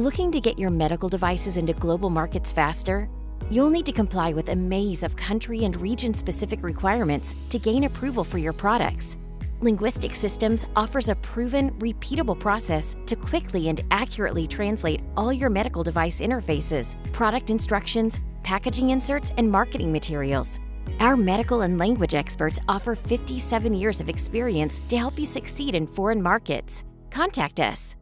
Looking to get your medical devices into global markets faster? You'll need to comply with a maze of country and region-specific requirements to gain approval for your products. Linguistic Systems offers a proven, repeatable process to quickly and accurately translate all your medical device interfaces, product instructions, packaging inserts, and marketing materials. Our medical and language experts offer 57 years of experience to help you succeed in foreign markets. Contact us.